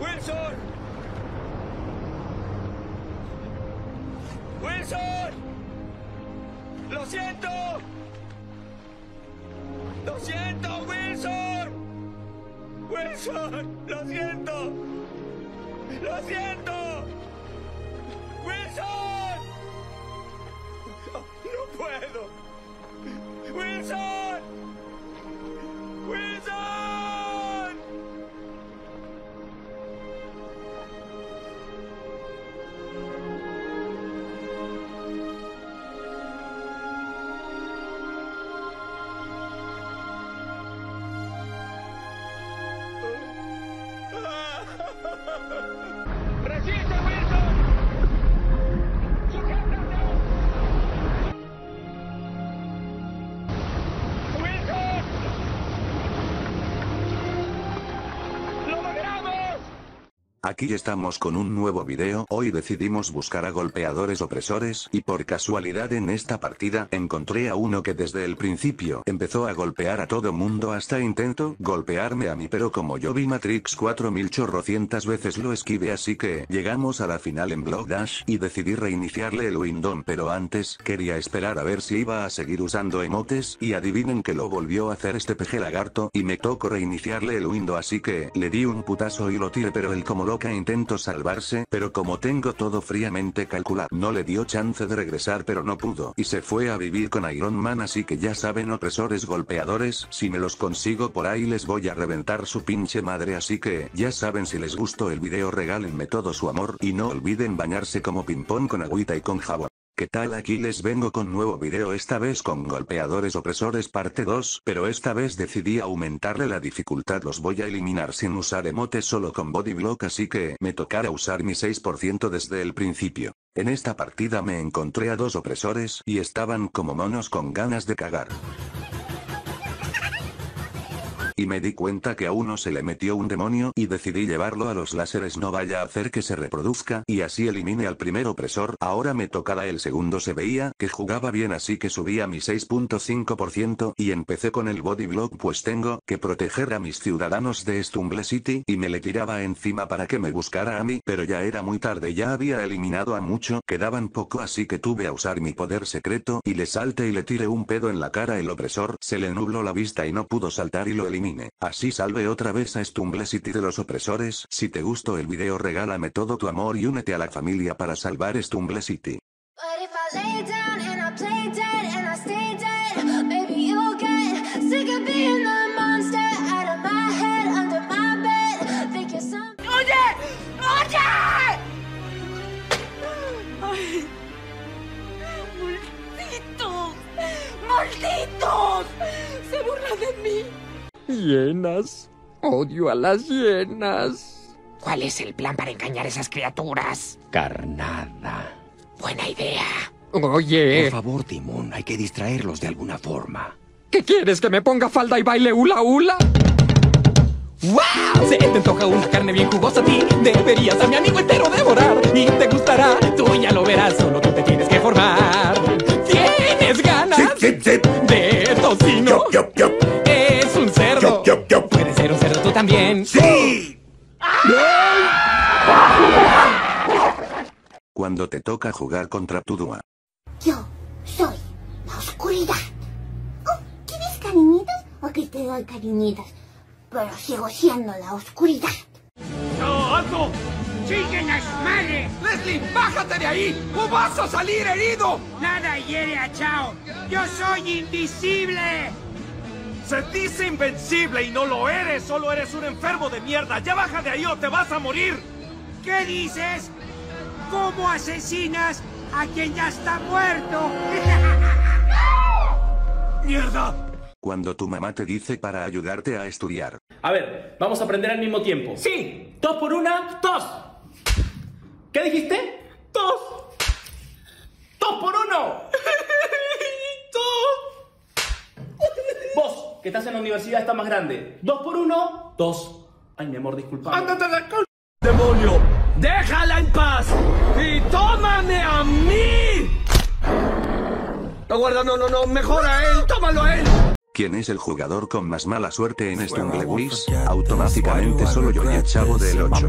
¡Wilson! ¡Wilson! ¡Lo siento! ¡Lo siento, Wilson! ¡Wilson! ¡Lo siento! ¡Lo siento! ¡Wilson! ¡No, no puedo! ¡Wilson! ¡Wilson! ¡Resiste, Wilson! Aquí estamos con un nuevo video. Hoy decidimos buscar a golpeadores opresores y por casualidad en esta partida encontré a uno que desde el principio empezó a golpear a todo mundo, hasta intentó golpearme a mí, pero como yo vi Matrix 4000 chorrocientas veces lo esquivé, así que llegamos a la final en Block Dash y decidí reiniciarle el Windows, pero antes quería esperar a ver si iba a seguir usando emotes y adivinen que lo volvió a hacer este peje lagarto y me tocó reiniciarle el Windows, así que le di un putazo y lo tiré, pero él como loca intentó salvarse, pero como tengo todo fríamente calculado no le dio chance de regresar, pero no pudo y se fue a vivir con Iron Man, así que ya saben, opresores golpeadores, si me los consigo por ahí les voy a reventar su pinche madre, así que ya saben, si les gustó el video regálenme todo su amor y no olviden bañarse como ping-pong con agüita y con jabón. ¿Qué tal? Aquí les vengo con nuevo video, esta vez con golpeadores opresores parte 2, pero esta vez decidí aumentarle la dificultad. Los voy a eliminar sin usar emotes, solo con body block, así que me tocará usar mi 6% desde el principio. En esta partida me encontré a dos opresores y estaban como monos con ganas de cagar. Y me di cuenta que a uno se le metió un demonio y decidí llevarlo a los láseres, no vaya a hacer que se reproduzca y así elimine al primer opresor. Ahora me tocará el segundo. Se veía que jugaba bien, así que subí a mi 6.5% y empecé con el body block, pues tengo que proteger a mis ciudadanos de Stumble City, y me le tiraba encima para que me buscara a mí, pero ya era muy tarde, ya había eliminado a mucho, quedaban poco, así que tuve a usar mi poder secreto y le salté y le tiré un pedo en la cara. El opresor se le nubló la vista y no pudo saltar y lo eliminé. Así salve otra vez a Stumble City de los opresores. Si te gustó el video regálame todo tu amor y únete a la familia para salvar Stumble City. ¡Oye! ¡Oye! ¡Ay! ¡Malditos! ¡Malditos! ¡Se burlan de mí! Hienas. Odio a las hienas. ¿Cuál es el plan para engañar a esas criaturas? Carnada. Buena idea. Oye. Por favor, Timón, hay que distraerlos de alguna forma. ¿Qué quieres? ¿Que me ponga falda y baile hula hula? ¡Wow! Se te antoja una carne bien jugosa a ti. Deberías a mi amigo entero devorar. Y te gustará. Tú ya lo verás. Solo tú te tienes que formar. ¿Tienes ganas? Sí, sí, sí. De tocino. Yo, yo, yo. Yo. Puedes ser un cerdo tú también. ¡Sí! Cuando te toca jugar contra Tudúa. Yo soy la oscuridad. Oh, ¿quieres cariñitos? Ok, te doy cariñitos. Pero sigo siendo la oscuridad. ¡No, alto! ¡Chiquen a su madre! ¡Leslie, bájate de ahí! ¡O vas a salir herido! Nada hiere a Chao. ¡Yo soy invisible! Se dice invencible y no lo eres, solo eres un enfermo de mierda. Ya baja de ahí o te vas a morir. ¿Qué dices? ¿Cómo asesinas a quien ya está muerto? ¡Mierda! Cuando tu mamá te dice para ayudarte a estudiar. A ver, vamos a aprender al mismo tiempo. Sí, dos por una, dos. ¿Qué dijiste? Dos. Dos por uno. Vos, que estás en la universidad, está más grande. Dos por uno, dos. Ay, mi amor, disculpa. ¡Ándate de acá, demonio! ¡Déjala en paz! ¡Y tómame a mí! No, guarda, no, no, no, mejor a él, tómalo a él. ¿Quién es el jugador con más mala suerte en Stumble Guys? Automáticamente solo yo y el Chavo del 8.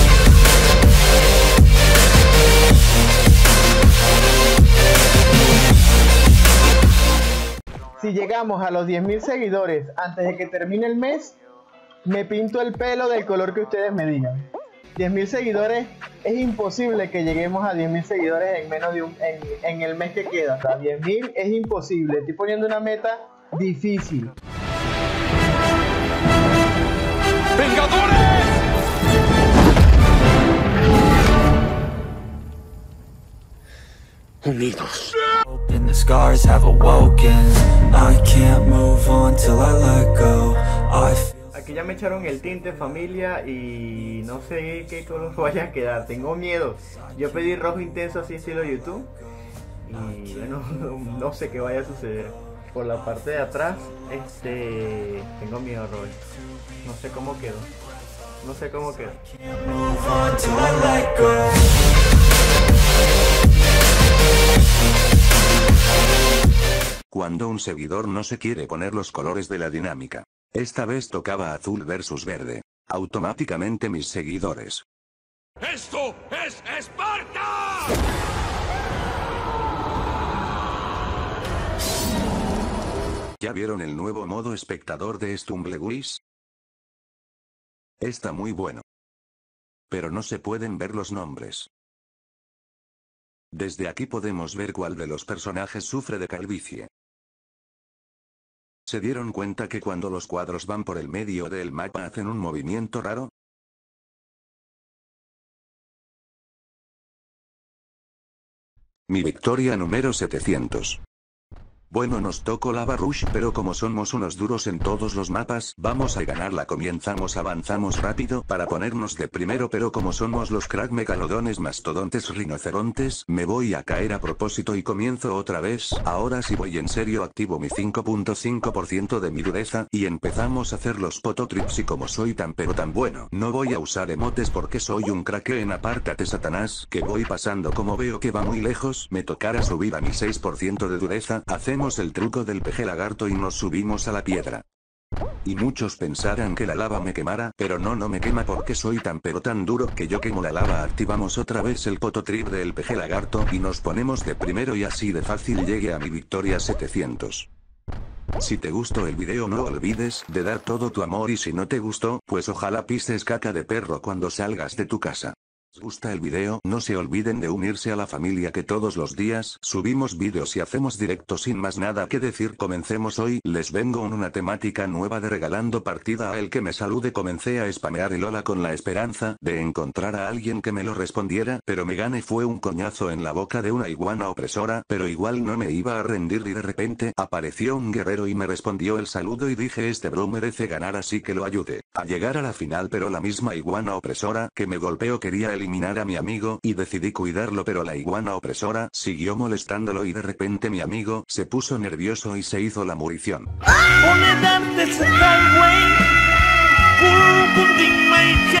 Si llegamos a los 10.000 seguidores antes de que termine el mes, me pinto el pelo del color que ustedes me digan. 10.000 seguidores, es imposible que lleguemos a 10.000 seguidores en menos de en el mes que queda. Hasta 10.000 es imposible, estoy poniendo una meta difícil. ¡Vengadores! Unidos. The scars have awoken. I can't move on till I let go. Aquí ya me echaron el tinte, familia, y no sé qué color vaya a quedar. Tengo miedo. Yo pedí rojo intenso así estilo YouTube. Y bueno, no sé qué vaya a suceder. Por la parte de atrás, tengo miedo, Robert. No sé cómo quedó. No sé cómo quedó. Cuando un seguidor no se quiere poner los colores de la dinámica. Esta vez tocaba azul versus verde. Automáticamente mis seguidores. ¡Esto es Esparta! ¿Ya vieron el nuevo modo espectador de Stumble Guys? Está muy bueno. Pero no se pueden ver los nombres. Desde aquí podemos ver cuál de los personajes sufre de calvicie. ¿Se dieron cuenta que cuando los cuadros van por el medio del mapa hacen un movimiento raro? Mi victoria número 700. Bueno, nos tocó Lava Rush, pero como somos unos duros en todos los mapas, vamos a ganarla. Comenzamos, avanzamos rápido para ponernos de primero, pero como somos los crack megalodones, mastodontes, rinocerontes, me voy a caer a propósito y comienzo otra vez. Ahora sí voy en serio, activo mi 5.5% de mi dureza, y empezamos a hacer los pototrips. Y como soy tan pero tan bueno, no voy a usar emotes porque soy un crack en apártate Satanás, que voy pasando. Como veo que va muy lejos, me tocará subir a mi 6% de dureza, hacemos el truco del peje lagarto y nos subimos a la piedra. Y muchos pensarán que la lava me quemará, pero no me quema porque soy tan pero tan duro que yo quemo la lava. Activamos otra vez el pototrip del peje lagarto y nos ponemos de primero, y así de fácil llegué a mi victoria 700. Si te gustó el video no olvides de dar todo tu amor, y si no te gustó, pues ojalá pises caca de perro cuando salgas de tu casa. Si les gusta el video, no se olviden de unirse a la familia, que todos los días subimos videos y hacemos directos. Sin más nada que decir, comencemos hoy. Les vengo en una temática nueva de regalando partida a el que me salude. Comencé a spamear el hola con la esperanza de encontrar a alguien que me lo respondiera, pero me gané fue un coñazo en la boca de una iguana opresora, pero igual no me iba a rendir, y de repente apareció un guerrero y me respondió el saludo y dije, este bro merece ganar, así que lo ayudé a llegar a la final. Pero la misma iguana opresora que me golpeó quería eliminar a mi amigo y decidí cuidarlo, pero la iguana opresora siguió molestándolo y de repente mi amigo se puso nervioso y se hizo la murición.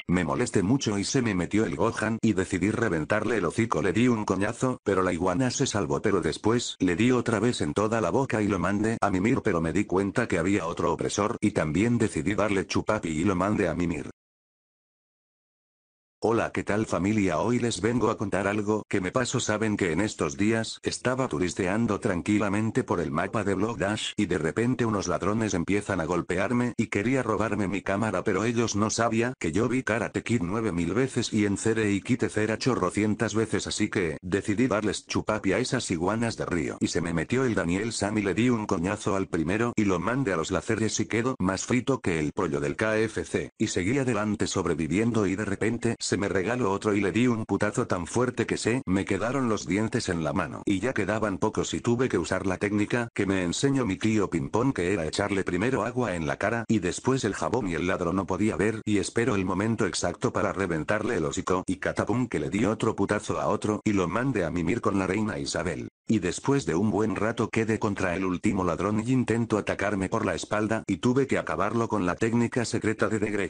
Me molesté mucho y se me metió el Gohan y decidí reventarle el hocico. Le di un coñazo, pero la iguana se salvó, pero después le di otra vez en toda la boca y lo mandé a mimir, pero me di cuenta que había otro opresor y también decidí darle chupapi y lo mandé a mimir. Hola, ¿qué tal familia? Hoy les vengo a contar algo que me pasó. Saben que en estos días estaba turisteando tranquilamente por el mapa de Block Dash y de repente unos ladrones empiezan a golpearme y quería robarme mi cámara, pero ellos no sabían que yo vi Karate Kid 9000 veces y en Kite Cera chorrocientas veces, así que decidí darles chupapi a esas iguanas de río y se me metió el Daniel Sam y le di un coñazo al primero y lo mandé a los láseres y quedó más frito que el pollo del KFC y seguí adelante sobreviviendo y de repente se me regaló otro y le di un putazo tan fuerte que se me quedaron los dientes en la mano y ya quedaban pocos y tuve que usar la técnica que me enseñó mi tío Pimpón, que era echarle primero agua en la cara y después el jabón, y el ladrón no podía ver y espero el momento exacto para reventarle el hocico y catapum que le di otro putazo a otro y lo mandé a mimir con la reina Isabel. Y después de un buen rato quedé contra el último ladrón y intentó atacarme por la espalda y tuve que acabarlo con la técnica secreta de Degre.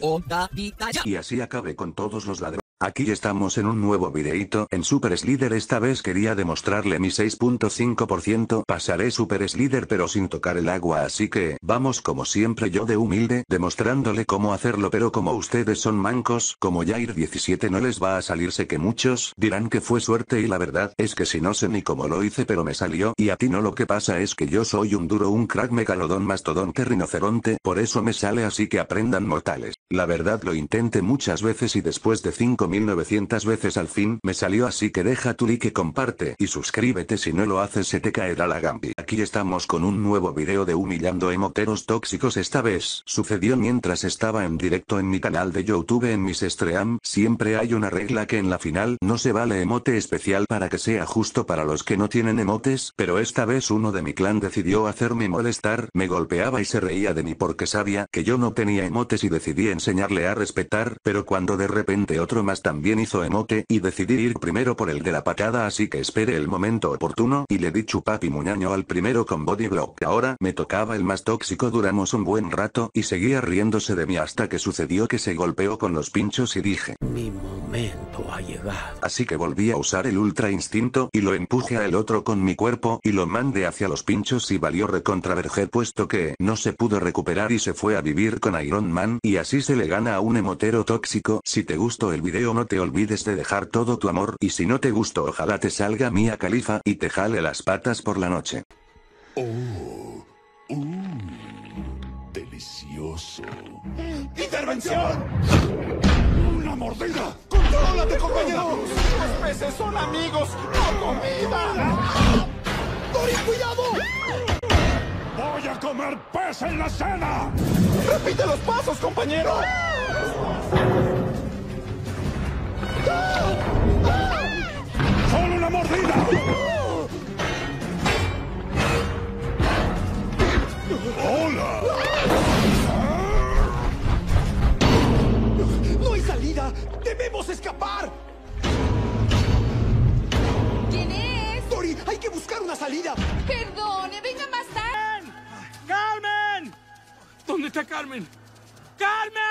Y así acabé con todos los ladrones. Aquí estamos en un nuevo videito en Super Slider. Esta vez quería demostrarle mi 6.5%. Pasaré Super Slider pero sin tocar el agua, así que vamos como siempre yo de humilde demostrándole cómo hacerlo, pero como ustedes son mancos como Yair 17 no les va a salir. Sé que muchos dirán que fue suerte y la verdad es que si no sé ni cómo lo hice pero me salió y a ti no. Lo que pasa es que yo soy un duro, un crack, megalodón, mastodonte, rinoceronte, por eso me sale, así que aprendan mortales. La verdad lo intenté muchas veces y después de 5.900 veces al fin me salió, así que deja tu like, comparte y suscríbete, si no lo haces se te caerá la gambi. Aquí estamos con un nuevo video de humillando emoteros tóxicos. Esta vez sucedió mientras estaba en directo en mi canal de YouTube. En mis stream siempre hay una regla que en la final no se vale emote especial para que sea justo para los que no tienen emotes, pero esta vez uno de mi clan decidió hacerme molestar, me golpeaba y se reía de mí porque sabía que yo no tenía emotes y decidí enseñarle a respetar, pero cuando de repente otro más también hizo emote y decidí ir primero por el de la patada, así que esperé el momento oportuno y le di chupapi muñaño al primero con body block. Ahora me tocaba el más tóxico. Duramos un buen rato y seguía riéndose de mí hasta que sucedió que se golpeó con los pinchos y dije mi momento ha llegado, así que volví a usar el ultra instinto y lo empujé al otro con mi cuerpo y lo mandé hacia los pinchos y valió recontraverger puesto que no se pudo recuperar y se fue a vivir con Iron Man. Y así se le gana a un emotero tóxico. Si te gustó el video no te olvides de dejar todo tu amor y si no te gustó ojalá te salga Mía Califa y te jale las patas por la noche. Oh, delicioso. ¡Intervención! ¡Una mordida! ¡Contrólate, compañero! ¡Los peces son amigos, no comida! ¡Doris, cuidado! ¡Voy a comer pez en la cena! ¡Repite los pasos, compañero! ¡Solo una mordida! ¡Hola! ¡No hay salida! ¡Debemos escapar! ¿Quién es? ¡Dory! ¡Hay que buscar una salida! ¡Perdone! ¡Venga más tarde! ¡Carmen! ¿Dónde está Carmen? ¡Carmen!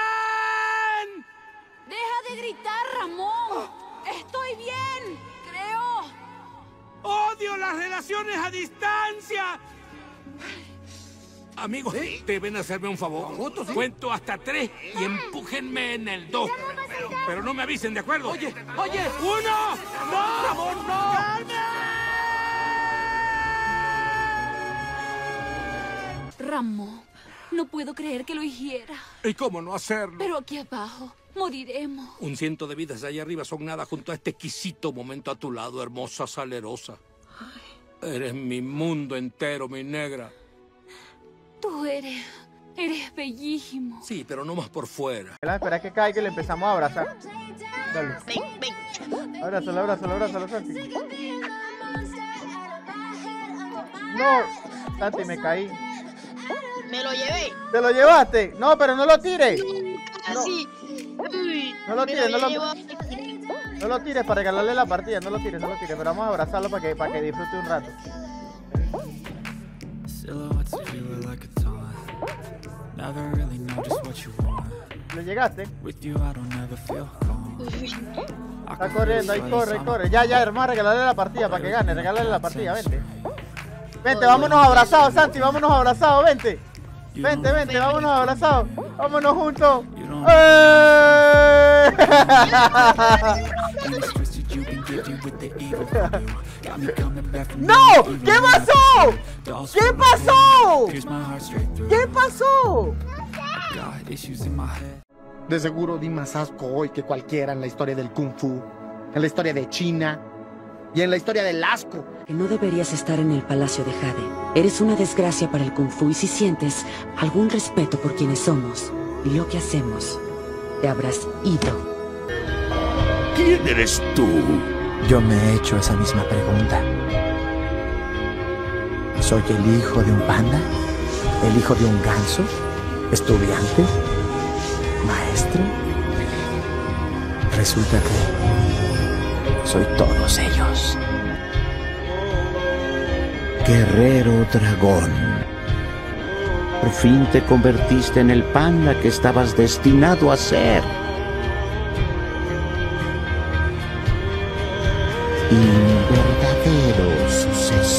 ¡Deja de gritar, Ramón! ¡Estoy bien! ¡Creo! ¡Odio las relaciones a distancia! Amigos, deben hacerme un favor. Cuento hasta 3 y empújenme en el 2. Pero no me avisen, ¿de acuerdo? ¡Oye! ¡Oye! ¡Uno! ¡No! ¡Ramón, no! ¡Carmen! Ramón, no puedo creer que lo hiciera. ¿Y cómo no hacerlo? Pero aquí abajo moriremos. Un 100 de vidas allá arriba son nada junto a este exquisito momento a tu lado, hermosa salerosa. Ay. Eres mi mundo entero, mi negra. Tú eres bellísimo. Sí, pero no más por fuera. Espera que caiga y le empezamos a abrazar. Dale. Abrázalo, abrázalo, abrázalo, Santi. No, Santi, me caí. Me lo llevé. ¿Te lo llevaste? No, pero no lo tires. Así. No lo tires, no lo tires para regalarle la partida, no lo tires, no lo tires. Pero vamos a abrazarlo para que disfrute un rato. ¿Le llegaste? Está corriendo, ahí corre. Ya, hermano, regálale la partida para que gane, regálale la partida, vente. Vente, vámonos abrazados, Santi, vámonos abrazados, vente. Vente, vámonos abrazados. Vámonos juntos. ¡Eh! ¡No! ¿Qué pasó? ¿Qué pasó? ¿Qué pasó? De seguro di más asco hoy que cualquiera en la historia del Kung Fu, en la historia de China y en la historia del asco. Que no deberías estar en el Palacio de Jade. Eres una desgracia para el Kung Fu y si sientes algún respeto por quienes somos y lo que hacemos, te habrás ido. ¿Quién eres tú? Yo me he hecho esa misma pregunta. ¿Soy el hijo de un panda? ¿El hijo de un ganso? ¿Estudiante? ¿Maestro? Resulta que soy todos ellos. Guerrero Dragón, por fin te convertiste en el panda que estabas destinado a ser. Y un verdadero suceso.